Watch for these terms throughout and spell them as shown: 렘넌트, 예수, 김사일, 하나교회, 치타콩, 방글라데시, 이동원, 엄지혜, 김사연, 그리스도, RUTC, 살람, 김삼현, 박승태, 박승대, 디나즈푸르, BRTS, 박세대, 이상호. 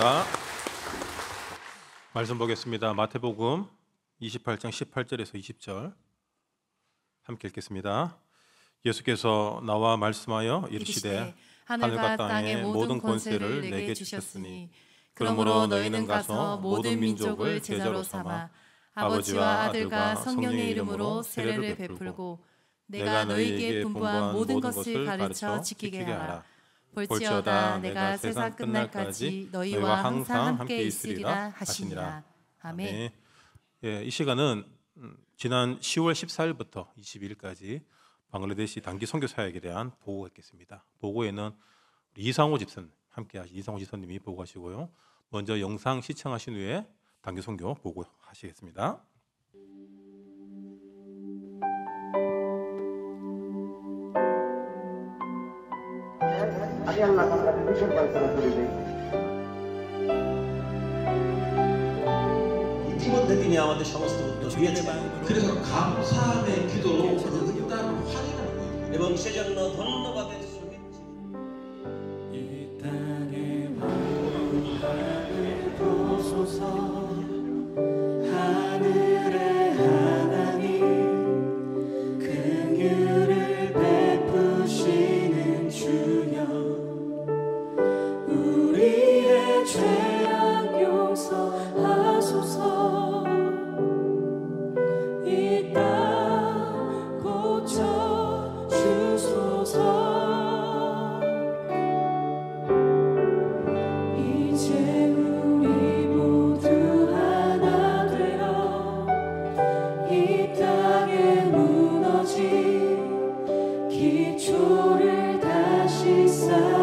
하겠습니다. 말씀 보겠습니다. 마태복음 28장 18절에서 20절 함께 읽겠습니다. 예수께서 나와 말씀하여 이르시되 하늘과 땅의 모든 권세를 내게 주셨으니 그러므로 너희는 가서 모든 민족을 제자로 삼아 아버지와 아들과 성령의 이름으로 세례를 베풀고 내가 너희에게 분부한 모든 것을 가르쳐 지키게 하라. 볼지어다 내가 세상 끝날까지 너희와 항상 함께 있으리라 하시니라. 아멘. 예, 이 시간은 지난 10월 14일부터 22일까지 방글라데시 단기 선교 사역에 대한 보고가 있겠습니다. 보고에는 이상호 집사님 함께하신 이상호 집사님이 보고하시고요. 먼저 영상 시청하신 후에 단기 선교 보고하시겠습니다. yang akan kami berikan kepada diri. 이팀원들이 나와서 성스토도 주의하지 말고 그래서 감사함의 기도로 일단 확인하는 거예요. 이번 세전은 돈도 받을 수 있지. 이 땅에 왕을 도소서 하늘의 하나님 긍휼을 베푸시는 주여. 죄악 용서하소서 이 땅 고쳐주소서 이제 우리 모두 하나 되어 이 땅에 무너진 기초를 다시 쌓아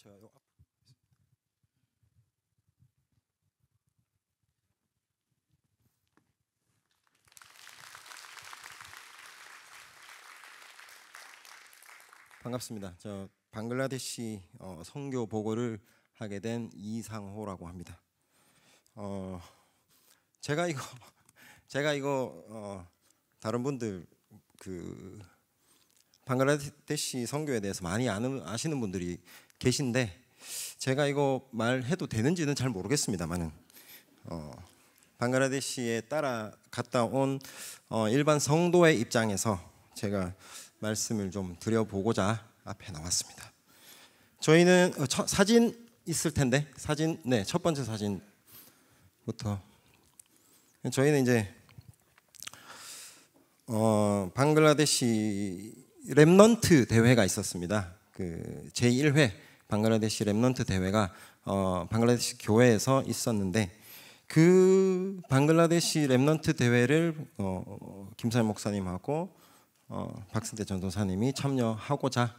제가 요 앞으로 가겠습니다. 반갑습니다. 저 방글라데시 선교 보고를 하게 된 이상호라고 합니다. 제가 이거 다른 분들 그 방글라데시 선교에 대해서 많이 아시는 분들이 계신데 제가 이거 말해도 되는지는 잘 모르겠습니다만은 방글라데시에 따라 갔다 온 일반 성도의 입장에서 제가 말씀을 좀 드려보고자 앞에 나왔습니다. 저희는 사진 있을 텐데 사진 네, 첫 번째 사진부터 저희는 이제 방글라데시 렘넌트 대회가 있었습니다. 그 제1회 방글라데시 렘넌트 대회가 방글라데시 교회에서 있었는데 그 방글라데시 렘넌트 대회를 김사일 목사님하고 박승대 전도사님이 참여하고자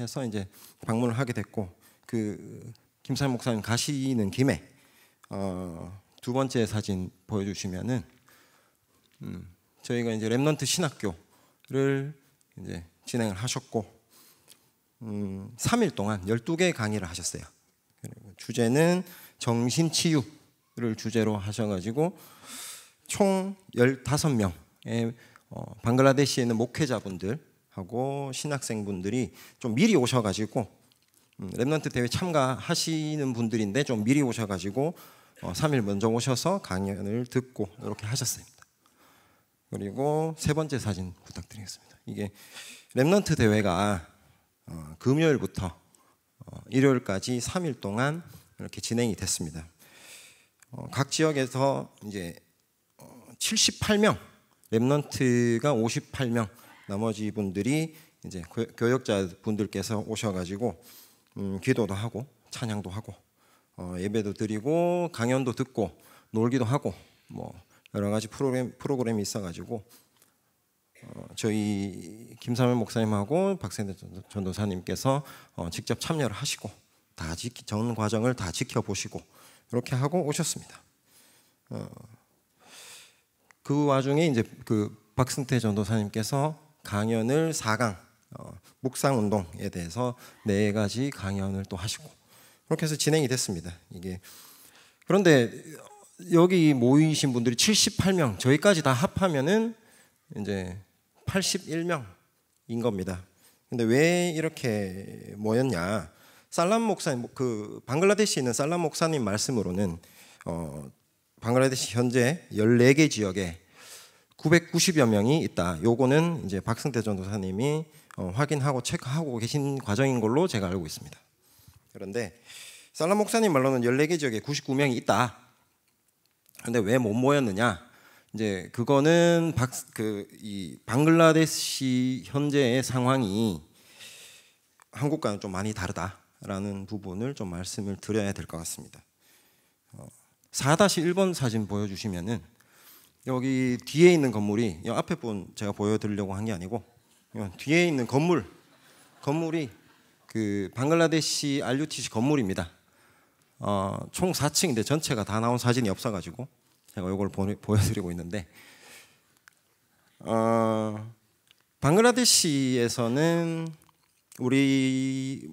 해서 이제 방문을 하게 됐고 그 김사일 목사님 가시는 김에 두 번째 사진 보여주시면은 저희가 이제 렘넌트 신학교를 이제 진행을 하셨고 3일 동안 12개의 강의를 하셨어요. 주제는 정신치유를 주제로 하셔가지고 총 15명의 방글라데시에 있는 목회자분들하고 신학생분들이 좀 미리 오셔가지고 렘넌트 대회 참가하시는 분들인데 좀 미리 오셔가지고 3일 먼저 오셔서 강연을 듣고 이렇게 하셨습니다. 그리고 세 번째 사진 부탁드리겠습니다. 이게 렘넌트 대회가 금요일부터 일요일까지 3일 동안 이렇게 진행이 됐습니다. 각 지역에서 이제 78명 렘넌트가 58명 나머지 분들이 이제 교역자분들께서 오셔가지고 기도도 하고 찬양도 하고 예배도 드리고 강연도 듣고 놀기도 하고 뭐 여러 가지 프로그램이 있어가지고 저희 김삼현 목사님하고 박세대 전도사님께서 직접 참여를 하시고 전 과정을 다 지켜보시고 이렇게 하고 오셨습니다. 그 와중에 이제 그 박승태 전도사님께서 강연을 4강 묵상 운동에 대해서 4가지 강연을 또 하시고 그렇게 해서 진행이 됐습니다. 이게 그런데 여기 모이신 분들이 78명, 저희까지 다 합하면은 이제 81명인 겁니다. 근데 왜 이렇게 모였냐? 살람 목사님, 그 방글라데시에 있는 살람 목사님 말씀으로는 방글라데시 현재 14개 지역에 990여 명이 있다. 요거는 이제 박승태 전도사님이 확인하고 체크하고 계신 과정인 걸로 제가 알고 있습니다. 그런데 살람 목사님 말로는 14개 지역에 99명이 있다. 근데 왜 못 모였느냐? 이제 그거는 이 방글라데시 현재의 상황이 한국과는 좀 많이 다르다라는 부분을 좀 말씀을 드려야 될 것 같습니다. 4-1번 사진 보여주시면은 여기 뒤에 있는 건물이 이 앞에 분 제가 보여드리려고 한 게 아니고 뒤에 있는 건물이 그 방글라데시 RUTC 건물입니다. 총 4층인데 전체가 다 나온 사진이 없어가지고 제가 이걸 보여드리고 있는데 방글라데시에서는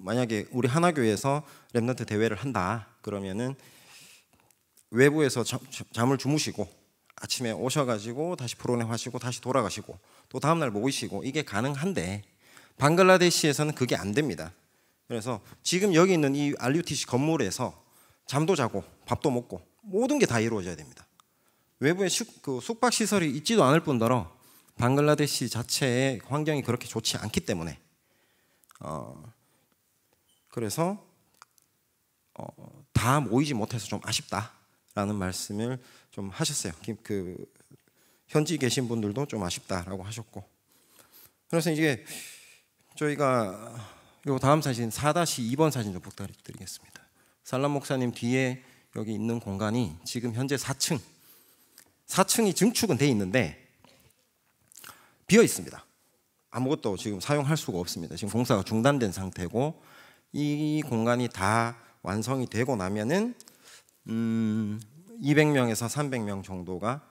만약에 우리 하나교회에서 렘넌트 대회를 한다 그러면은 외부에서 잠을 주무시고 아침에 오셔가지고 다시 프로그램 하시고 다시 돌아가시고 또 다음날 모이시고 이게 가능한데 방글라데시에서는 그게 안 됩니다. 그래서 지금 여기 있는 이 RUTC 건물에서 잠도 자고 밥도 먹고 모든 게 다 이루어져야 됩니다. 외부에 숙박시설이 있지도 않을 뿐더러 방글라데시 자체의 환경이 그렇게 좋지 않기 때문에 그래서 다 모이지 못해서 좀 아쉽다라는 말씀을 좀 하셨어요. 그 현지 계신 분들도 좀 아쉽다라고 하셨고 그래서 이게 저희가 요 다음 사진 4-2번 사진 좀 부탁드리겠습니다. 살람 목사님 뒤에 여기 있는 공간이 지금 현재 4층이 증축은 돼 있는데 비어 있습니다. 아무것도 지금 사용할 수가 없습니다. 지금 공사가 중단된 상태고 이 공간이 다 완성이 되고 나면은 200명에서 300명 정도가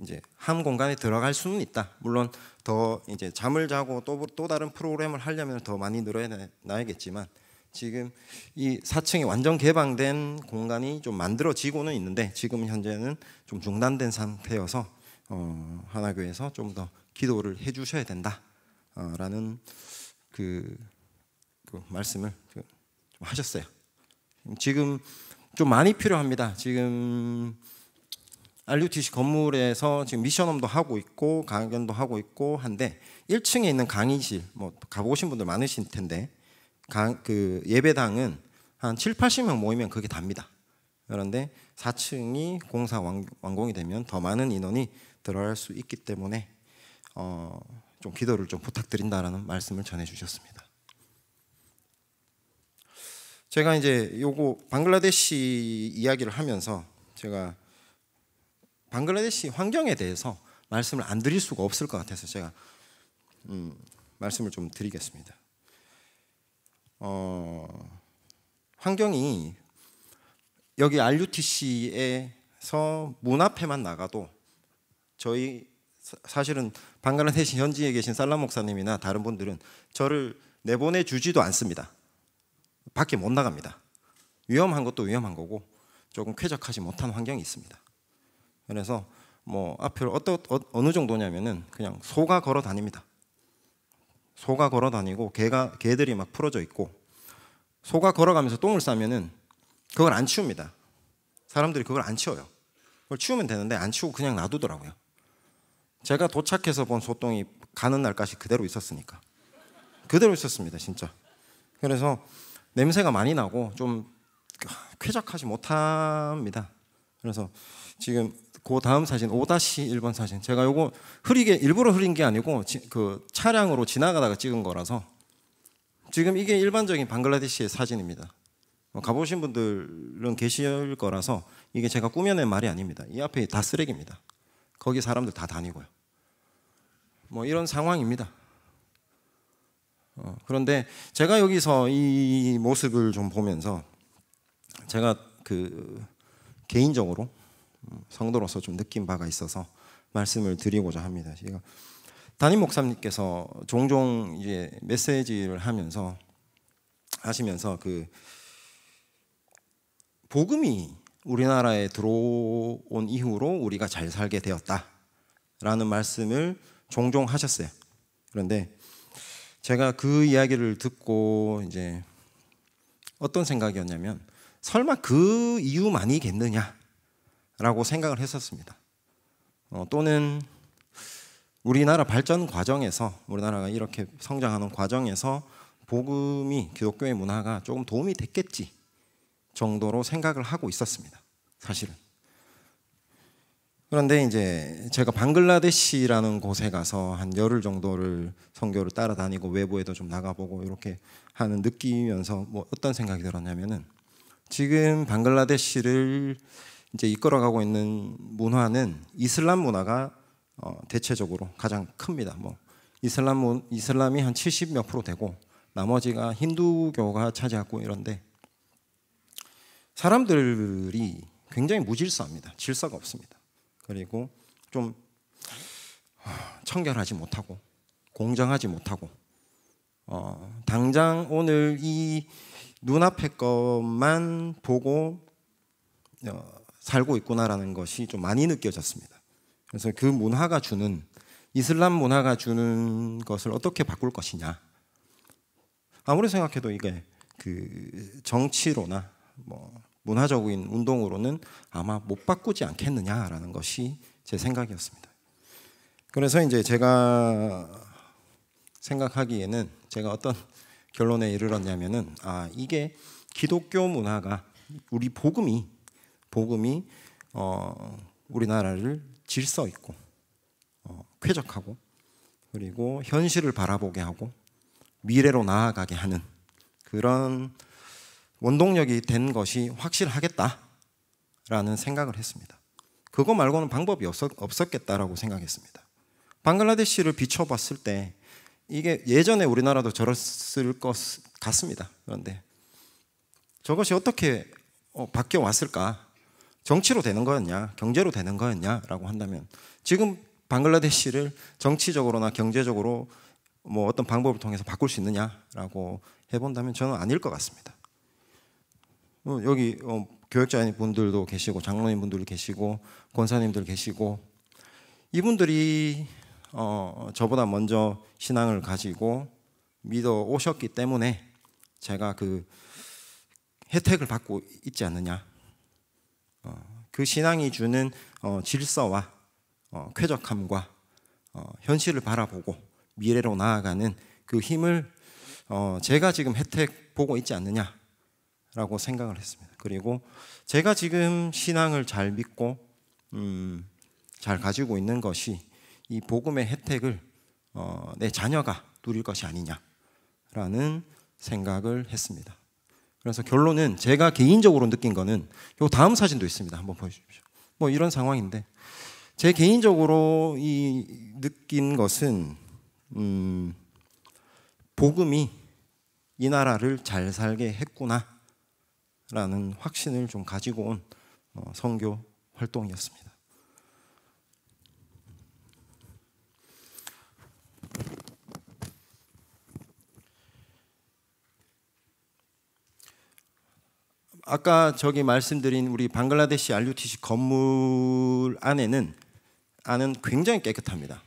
이제 한 공간에 들어갈 수는 있다. 물론 더 이제 잠을 자고 또 다른 프로그램을 하려면 더 많이 늘어나야겠지만 지금 이 4층이 완전 개방된 공간이 좀 만들어지고는 있는데 지금 현재는 좀 중단된 상태여서 하나교회에서 좀 더 기도를 해주셔야 된다라는 그 말씀을 좀 하셨어요. 지금 좀 많이 필요합니다. 지금 RUTC 건물에서 지금 미션홈도 하고 있고 강연도 하고 있고 한데 1층에 있는 강의실 뭐 가보신 분들 많으실 텐데 그 예배당은 한 7, 80명 모이면 그게 답니다. 그런데 4층이 공사 완공이 되면 더 많은 인원이 들어갈 수 있기 때문에 좀 기도를 좀 부탁드린다라는 말씀을 전해주셨습니다. 제가 이제 요거 방글라데시 이야기를 하면서 제가 방글라데시 환경에 대해서 말씀을 안 드릴 수가 없을 것 같아서 제가 말씀을 좀 드리겠습니다. 환경이 여기 RUTC에서 문 앞에만 나가도 저희 사실은 방글라데시 현지에 계신 살람 목사님이나 다른 분들은 저를 내보내주지도 않습니다. 밖에 못 나갑니다. 위험한 것도 위험한 거고 조금 쾌적하지 못한 환경이 있습니다. 그래서 뭐 앞을 어느 정도냐면은 그냥 소가 걸어 다닙니다. 소가 걸어 다니고 개들이 막 풀어져 있고 소가 걸어가면서 똥을 싸면은 그걸 안 치웁니다. 사람들이 그걸 안 치워요. 그걸 치우면 되는데 안 치우고 그냥 놔두더라고요. 제가 도착해서 본 소똥이 가는 날까지 그대로 있었으니까 그대로 있었습니다, 진짜. 그래서 냄새가 많이 나고 좀 쾌적하지 못합니다. 그래서 지금 그 다음 사진 5-1번 사진 제가 요거 흐리게 일부러 흐린 게 아니고 그 차량으로 지나가다가 찍은 거라서 지금 이게 일반적인 방글라데시의 사진입니다. 가보신 분들은 계실 거라서 이게 제가 꾸며낸 말이 아닙니다. 이 앞에 다 쓰레기입니다. 거기 사람들 다 다니고요. 뭐 이런 상황입니다. 그런데 제가 여기서 이 모습을 좀 보면서 제가 그 개인적으로 성도로서 좀 느낀 바가 있어서 말씀을 드리고자 합니다. 제가 담임 목사님께서 종종 이제 메시지를 하시면서 그 복음이 우리나라에 들어온 이후로 우리가 잘 살게 되었다라는 말씀을 종종 하셨어요. 그런데 제가 그 이야기를 듣고 이제 어떤 생각이었냐면 설마 그 이유만이겠느냐 라고 생각을 했었습니다. 또는 우리나라 발전 과정에서 우리나라가 이렇게 성장하는 과정에서 복음이 기독교의 문화가 조금 도움이 됐겠지 정도로 생각을 하고 있었습니다, 사실은. 그런데 이제 제가 방글라데시라는 곳에 가서 한 열흘 정도를 선교를 따라다니고 외부에도 좀 나가보고 이렇게 하는 느끼면서 뭐 어떤 생각이 들었냐면은 지금 방글라데시를 이제 이끌어가고 있는 문화는 이슬람 문화가 대체적으로 가장 큽니다. 뭐 이슬람이 한 70몇 프로 되고 나머지가 힌두교가 차지하고 이런데 사람들이 굉장히 무질서합니다. 질서가 없습니다. 그리고 좀 청결하지 못하고 공정하지 못하고 당장 오늘 이 눈앞에 것만 보고 살고 있구나라는 것이 좀 많이 느껴졌습니다. 그래서 그 문화가 주는 이슬람 문화가 주는 것을 어떻게 바꿀 것이냐. 아무리 생각해도 이게 그 정치로나 뭐 문화적인 운동으로는 아마 못 바꾸지 않겠느냐라는 것이 제 생각이었습니다. 그래서 이제 제가 생각하기에는 제가 어떤 결론에 이르렀냐면은 이게 기독교 문화가 우리 복음이 우리나라를 질서 있고 쾌적하고 그리고 현실을 바라보게 하고 미래로 나아가게 하는 그런 원동력이 된 것이 확실하겠다라는 생각을 했습니다. 그거 말고는 방법이 없었겠다라고 생각했습니다. 방글라데시를 비춰봤을 때 이게 예전에 우리나라도 저랬을 것 갔습니다. 그런데 저것이 어떻게 바뀌어 왔을까? 정치로 되는 거였냐? 경제로 되는 거였냐? 라고 한다면 지금 방글라데시를 정치적으로나 경제적으로 뭐 어떤 방법을 통해서 바꿀 수 있느냐라고 해본다면 저는 아닐 것 같습니다. 여기 교역자분들도 계시고 장로님분들도 계시고 권사님들 계시고 이분들이 저보다 먼저 신앙을 가지고 믿어 오셨기 때문에 제가 그 혜택을 받고 있지 않느냐. 그 신앙이 주는 질서와 쾌적함과 현실을 바라보고 미래로 나아가는 그 힘을 제가 지금 혜택 보고 있지 않느냐라고 생각을 했습니다. 그리고 제가 지금 신앙을 잘 믿고 잘 가지고 있는 것이 이 복음의 혜택을 내 자녀가 누릴 것이 아니냐라는 생각을 했습니다. 그래서 결론은 제가 개인적으로 느낀 거는 요 다음 사진도 있습니다. 한번 보여주십시오. 뭐 이런 상황인데 제 개인적으로 이 느낀 것은 복음이 이 나라를 잘 살게 했구나라는 확신을 좀 가지고 온 선교 활동이었습니다. 아까 저기 말씀드린 우리 방글라데시 RUTC 건물 안은 굉장히 깨끗합니다.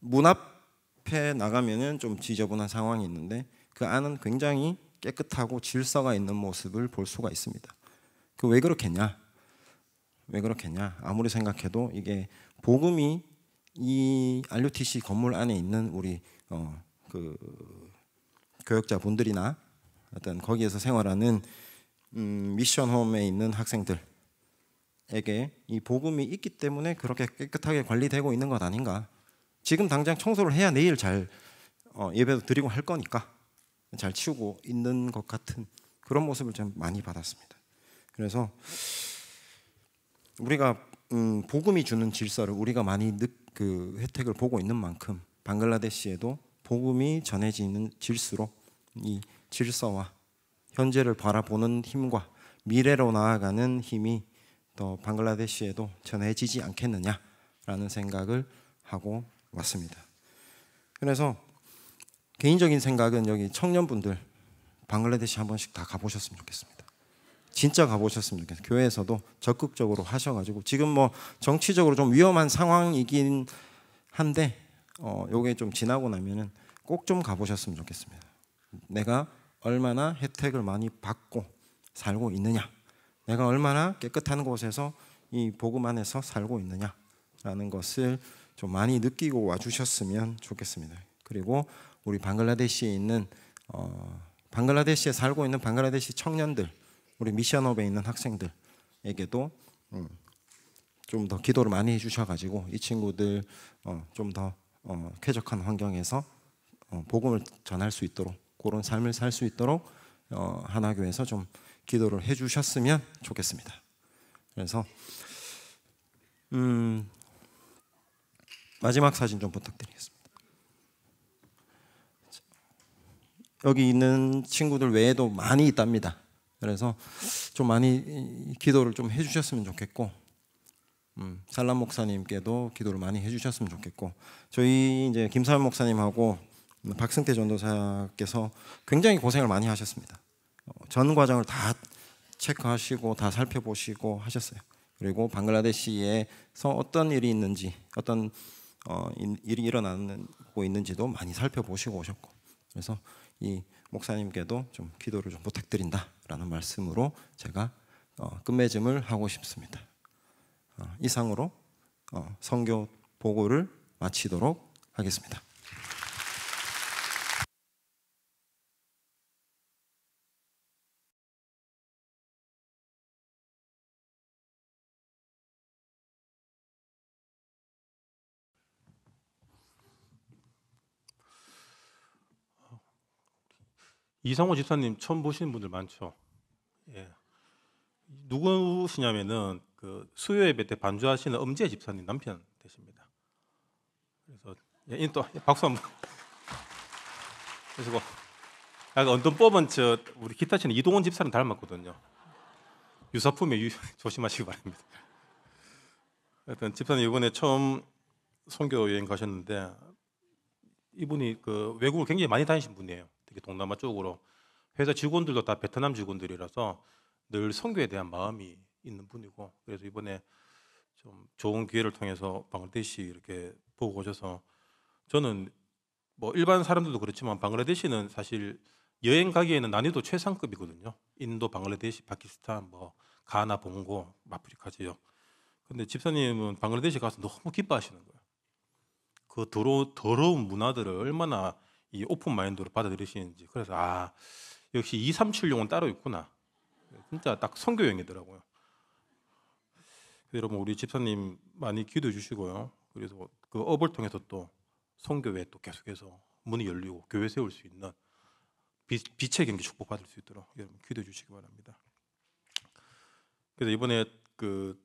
문 앞에 나가면은 좀 지저분한 상황이 있는데 그 안은 굉장히 깨끗하고 질서가 있는 모습을 볼 수가 있습니다. 그 왜 그렇겠냐? 왜 그렇겠냐? 아무리 생각해도 이게 복음이 이 RUTC 건물 안에 있는 우리 그 교역자분들이나 어떤 거기에서 생활하는 미션홈에 있는 학생들에게 이 복음이 있기 때문에 그렇게 깨끗하게 관리되고 있는 것 아닌가. 지금 당장 청소를 해야 내일 잘 예배도 드리고 할 거니까 잘 치우고 있는 것 같은 그런 모습을 좀 많이 받았습니다. 그래서 우리가 복음이 주는 질서를 우리가 많이 그 혜택을 보고 있는 만큼 방글라데시에도 복음이 전해지는 질수록 이 질서와 현재를 바라보는 힘과 미래로 나아가는 힘이 더 방글라데시에도 전해지지 않겠느냐라는 생각을 하고 왔습니다. 그래서 개인적인 생각은 여기 청년분들 방글라데시 한 번씩 다 가보셨으면 좋겠습니다. 진짜 가보셨으면 좋겠어요. 교회에서도 적극적으로 하셔가지고 지금 뭐 정치적으로 좀 위험한 상황이긴 한데 요게 좀 지나고 나면은 꼭 좀 가보셨으면 좋겠습니다. 내가 얼마나 혜택을 많이 받고 살고 있느냐, 내가 얼마나 깨끗한 곳에서 이 복음 안에서 살고 있느냐라는 것을 좀 많이 느끼고 와주셨으면 좋겠습니다. 그리고 우리 방글라데시에 있는 방글라데시에 살고 있는 방글라데시 청년들, 우리 미션업에 있는 학생들에게도 좀 더 기도를 많이 해주셔가지고 이 친구들 좀 더 쾌적한 환경에서 복음을 전할 수 있도록, 그런 삶을 살 수 있도록 하나교회에서 좀 기도를 해주셨으면 좋겠습니다. 그래서 마지막 사진 좀 부탁드리겠습니다. 여기 있는 친구들 외에도 많이 있답니다. 그래서 좀 많이 기도를 좀 해주셨으면 좋겠고 살람 목사님께도 기도를 많이 해주셨으면 좋겠고 저희 이제 김사연 목사님하고 박승태 전도사께서 굉장히 고생을 많이 하셨습니다. 전 과정을 다 체크하시고 다 살펴보시고 하셨어요. 그리고 방글라데시에서 어떤 일이 있는지, 어떤 일이 일어나고 있는지도 많이 살펴보시고 오셨고, 그래서 이 목사님께도 좀 기도를 좀 부탁드린다라는 말씀으로 제가 끝맺음을 하고 싶습니다. 이상으로 선교 보고를 마치도록 하겠습니다. 이상호 집사님 처음 보시는 분들 많죠. 예. 누구시냐면은 그 수요 예배 때 반주하시는 엄지혜 집사님 남편 되십니다. 그래서 예, 또 박수 한번. 그래서 약간 언뜻 뽑은 저 우리 기타 치는 이동원 집사람 닮았거든요. 유사품에 조심하시기 바랍니다. 하여튼 집사님 이번에 처음 선교 여행 가셨는데 이분이 그 외국을 굉장히 많이 다니신 분이에요. 특히 동남아 쪽으로. 회사 직원들도 다 베트남 직원들이라서 늘 선교에 대한 마음이 있는 분이고, 그래서 이번에 좀 좋은 기회를 통해서 방글라데시 이렇게 보고 오셔서, 저는 뭐 일반 사람들도 그렇지만 방글라데시는 사실 여행 가기에는 난이도 최상급이거든요. 인도, 방글라데시, 파키스탄, 뭐 가나, 봉고, 아프리카지요. 근데 집사님은 방글라데시 가서 너무 기뻐하시는 거예요. 그 더러운 문화들을 얼마나 이 오픈 마인드로 받아들이시는지. 그래서 아, 역시 237용은 따로 있구나. 진짜 딱 선교여행이더라고요. 여러분 우리 집사님 많이 기도해 주시고요. 그래서 그 업을 통해서 또 선교회에 또 계속해서 문이 열리고 교회 세울 수 있는 빛의 경기 축복받을 수 있도록 여러분 기도해 주시기 바랍니다. 그래서 이번에 그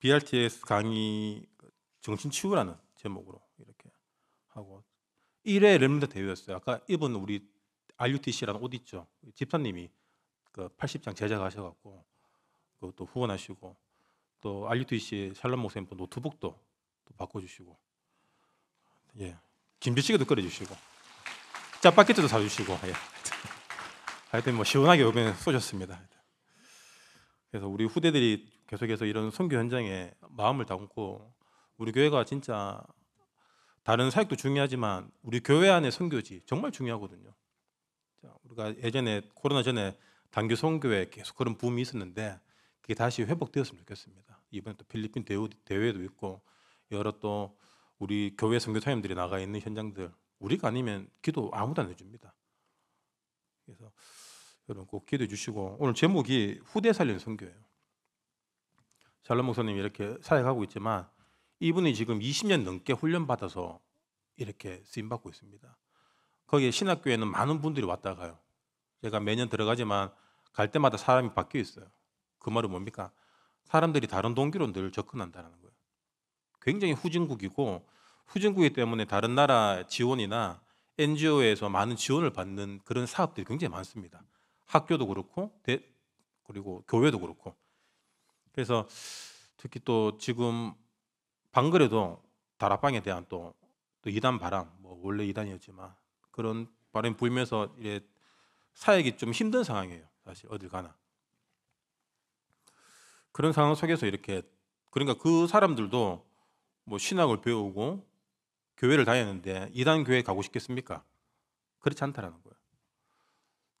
BRTS 강의 정신치유라는 제목으로 이렇게 하고 1회 렘넌트 대회였어요. 아까 이번 우리 RUTC라는 옷 있죠. 집사님이 그 80장 제작하셔갖고 그것도 후원하시고, 또 RUTC 살람 목사님 또 노트북도 또 바꿔주시고, 예, 김치찌개도 끓여주시고, 짜파게티도 사주시고, 예. 하여튼 뭐 시원하게 오면 쏘셨습니다. 그래서 우리 후대들이 계속해서 이런 선교 현장에 마음을 담고, 우리 교회가 진짜 다른 사역도 중요하지만 우리 교회 안의 선교지 정말 중요하거든요. 우리가 예전에 코로나 전에 단교 선교에 계속 그런 붐이 있었는데 그게 다시 회복되었으면 좋겠습니다. 이번에 또 필리핀 대회도 있고, 여러 또 우리 교회 선교사님들이 나가 있는 현장들, 우리가 아니면 기도 아무도 안 해줍니다. 그래서 여러분 꼭 기도해 주시고, 오늘 제목이 후대 살리는 선교예요. 살람 목사님이 이렇게 사역하고 있지만 이분이 지금 20년 넘게 훈련받아서 이렇게 쓰임받고 있습니다. 거기에 신학교에는 많은 분들이 왔다 가요. 제가 매년 들어가지만 갈 때마다 사람이 바뀌어 있어요. 그 말은 뭡니까? 사람들이 다른 동기로 늘 접근한다는 거예요. 굉장히 후진국이고, 후진국이기 때문에 다른 나라 지원이나 NGO에서 많은 지원을 받는 그런 사업들이 굉장히 많습니다. 학교도 그렇고 그리고 교회도 그렇고. 그래서 특히 또 지금 방글에도 다락방에 대한 또 이단 바람, 뭐 원래 이단이었지만 그런 바람이 불면서 이제 사역이 좀 힘든 상황이에요. 사실 어딜 가나. 그런 상황 속에서 이렇게, 그러니까 그 사람들도 뭐 신학을 배우고 교회를 다녔는데 이단 교회 가고 싶겠습니까? 그렇지 않다라는 거예요.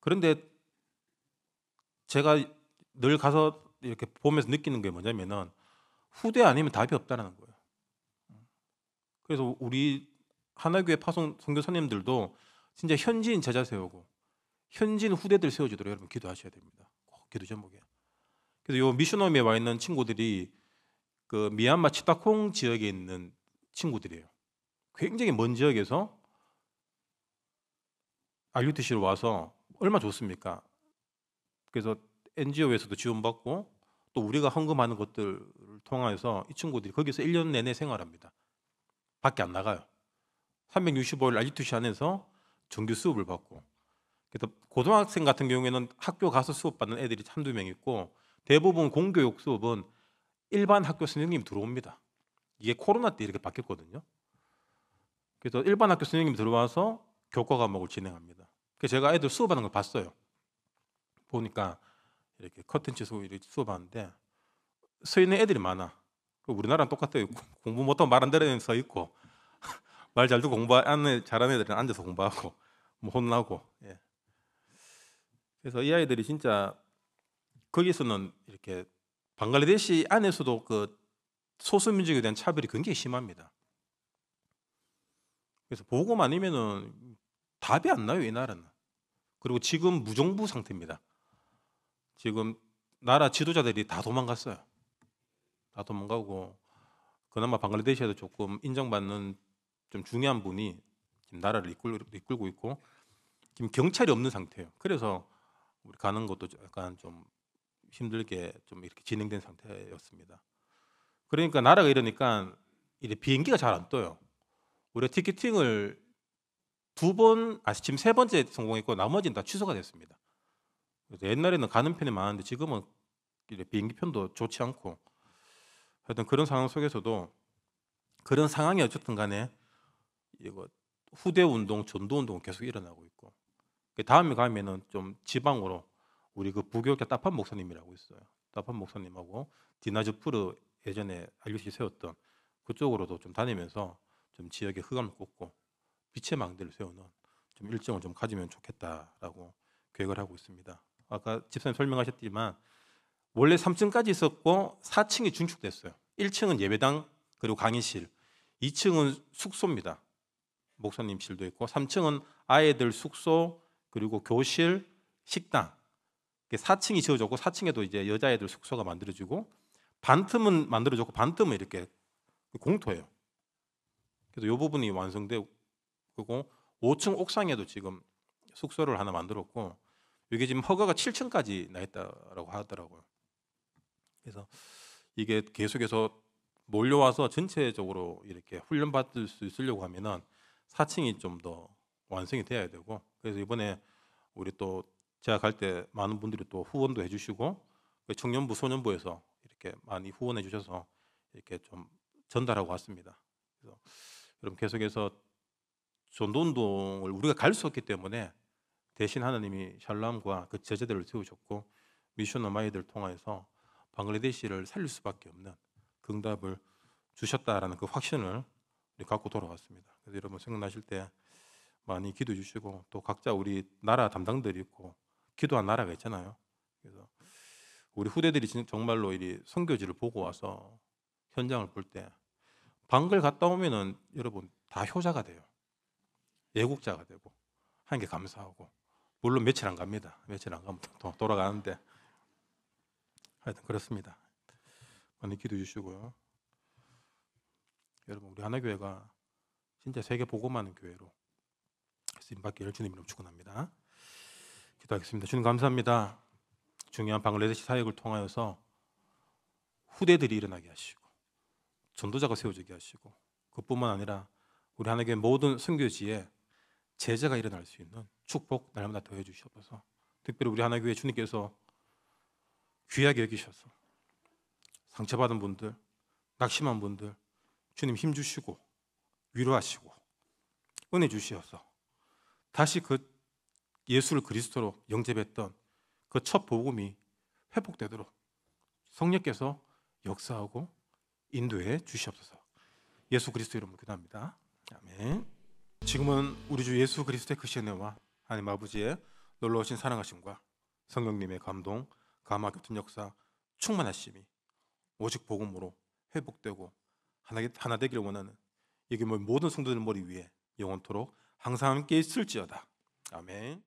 그런데 제가 늘 가서 이렇게 보면서 느끼는 게 뭐냐면은 후대 아니면 답이 없다라는 거예요. 그래서 우리 하나교회 파송 선교사님들도 진짜 현지인 제자 세우고 현지인 후대들 세워주도록 여러분 기도하셔야 됩니다. 꼭 기도 제목에. 그래서 요 미슈노미에 와 있는 친구들이 그 미얀마 치타콩 지역에 있는 친구들이에요. 굉장히 먼 지역에서 RUTC로 와서 얼마나 좋습니까? 그래서 NGO에서도 지원받고 또 우리가 헌금하는 것들을 통해서 이 친구들이 거기서 1년 내내 생활합니다. 밖에 안 나가요. 365일 RUTC 안에서 정규 수업을 받고, 그래서 고등학생 같은 경우에는 학교 가서 수업받는 애들이 한두 명 있고, 대부분 공교육 수업은 일반 학교 선생님이 들어옵니다. 이게 코로나 때 이렇게 바뀌었거든요. 그래서 일반 학교 선생님이 들어와서 교과 과목을 진행합니다. 그래서 제가 애들 수업하는 걸 봤어요. 보니까 이렇게 커튼치 수업하는데 서 있는 애들이 많아. 우리나라랑 똑같아요. 공부 못하고 말 안 들은 애는 서 있고, 말 잘 듣고 공부 잘하는 애들은 앉아서 공부하고 뭐 혼나고. 예. 그래서 이 아이들이 진짜 거기서는 이렇게 방글라데시 안에서도 그 소수민족에 대한 차별이 굉장히 심합니다. 그래서 보고만 아니면은 답이 안 나요, 이 나라는. 그리고 지금 무정부 상태입니다. 지금 나라 지도자들이 다 도망갔어요. 다 도망가고, 그나마 방글라데시에도 조금 인정받는 좀 중요한 분이 지금 나라를 이끌고 있고, 지금 경찰이 없는 상태예요. 그래서 우리 가는 것도 약간 좀 힘들게 좀 이렇게 진행된 상태였습니다. 그러니까 나라가 이러니까 이제 비행기가 잘 안 떠요. 우리가 티켓팅을 지금 세 번째 성공했고 나머지는 다 취소가 됐습니다. 그래서 옛날에는 가는 편이 많았는데 지금은 비행기 편도 좋지 않고 하여튼 그런 상황 속에서도 그런 상황이 어쨌든 간에 이거 후대 운동, 전도 운동은 계속 일어나고 있고 다음에 가면은 좀 지방으로 우리 그 부교육자 따판 목사님이라고 있어요. 따판 목사님하고 디나즈푸르 예전에 RUTC 세웠던 그쪽으로도 좀 다니면서 좀 지역의 흑암을 꽂고 빛의 망대를 세우는 좀 일정을 좀 가지면 좋겠다라고 계획을 하고 있습니다. 아까 집사님 설명하셨지만 원래 3층까지 있었고 4층이 중축됐어요. 1층은 예배당 그리고 강의실, 2층은 숙소입니다. 목사님실도 있고 3층은 아이들 숙소 그리고 교실, 식당. 4층이 지어졌고 4층에도 이제 여자애들 숙소가 만들어지고 반틈은 만들어졌고 반틈은 이렇게 공터예요. 그래서 이 부분이 완성되고 5층 옥상에도 지금 숙소를 하나 만들었고 이게 지금 허가가 7층까지 나 있다라고 하더라고요. 그래서 이게 계속해서 몰려와서 전체적으로 이렇게 훈련받을 수 있으려고 하면은 4층이 좀 더 완성이 돼야 되고 그래서 이번에 우리 또 제가 갈 때 많은 분들이 또 후원도 해주시고 청년부 소년부에서 이렇게 많이 후원해 주셔서 이렇게 좀 전달하고 왔습니다. 그래서 여러분 계속해서 전도운동을 우리가 갈 수 없기 때문에 대신 하나님이 샬람과 그 제자들을 세우셨고 미션어마이들 통해서 방글라데시를 살릴 수밖에 없는 응답을 주셨다라는 그 확신을 갖고 돌아왔습니다. 그래서 여러분 생각나실 때 많이 기도해 주시고 또 각자 우리 나라 담당들이 있고 기도한 나라가 있잖아요. 그래서 우리 후대들이 정말로 이 선교지를 보고 와서 현장을 볼 때 방글 갔다 오면은 여러분 다 효자가 돼요. 애국자가 되고 하나님께 감사하고 물론 며칠 안 갑니다. 며칠 안 가면 또 돌아가는데 하여튼 그렇습니다. 많이 기도해 주시고요. 여러분 우리 하나교회가 진짜 세계 복음하는 교회로 쓰임 받기를 주님 이름으로 축원합니다. 기도하겠습니다. 주님 감사합니다. 중요한 방글라데시 사역을 통하여서 후대들이 일어나게 하시고 전도자가 세워지게 하시고 그뿐만 아니라 우리 하나교회 모든 선교지에 제자가 일어날 수 있는 축복 날마다 더해 주시옵소서. 특별히 우리 하나교회 주님께서 귀하게 여기셔서 상처받은 분들, 낙심한 분들 주님 힘 주시고 위로하시고 은혜 주시어서 다시 그 예수를 그리스도로 영접했던 그 첫 복음이 회복되도록 성령께서 역사하고 인도해 주시옵소서. 예수 그리스도 이름으로 기도합니다. 아멘. 지금은 우리 주 예수 그리스도의 크신 은혜와 하나님 아버지의 놀라우신 사랑하심과 성령님의 감동, 감화 같은 역사 충만하심이 오직 복음으로 회복되고 하나 되기를 원하는 이게 모든 성도들 머리 위에 영원토록 항상 함께 있을지어다. 아멘.